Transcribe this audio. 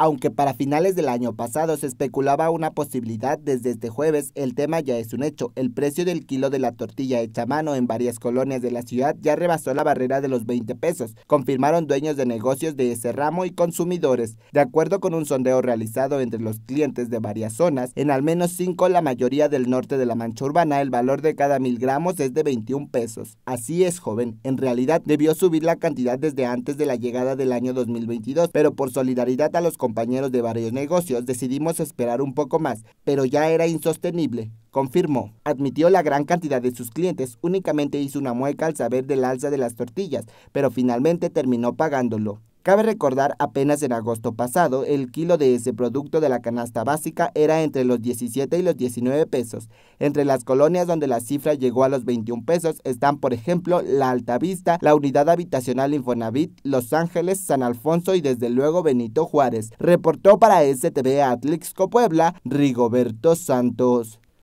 Aunque para finales del año pasado se especulaba una posibilidad, desde este jueves el tema ya es un hecho. El precio del kilo de la tortilla hecha a mano en varias colonias de la ciudad ya rebasó la barrera de los 20 pesos, confirmaron dueños de negocios de ese ramo y consumidores. De acuerdo con un sondeo realizado entre los clientes de varias zonas, en al menos 5, la mayoría del norte de la mancha urbana, el valor de cada 1000 gramos es de 21 pesos. Así es, joven, en realidad debió subir la cantidad desde antes de la llegada del año 2022, pero por solidaridad a los compañeros de varios negocios decidimos esperar un poco más, pero ya era insostenible, confirmó. Admitió la gran cantidad de sus clientes, únicamente hizo una mueca al saber del alza de las tortillas, pero finalmente terminó pagándolo. Cabe recordar, apenas en agosto pasado, el kilo de ese producto de la canasta básica era entre los 17 y los 19 pesos. Entre las colonias donde la cifra llegó a los 21 pesos están, por ejemplo, La Altavista, la unidad habitacional Infonavit, Los Ángeles, San Alfonso y desde luego Benito Juárez. Reportó para STV Atlixco Puebla, Rigoberto Santos.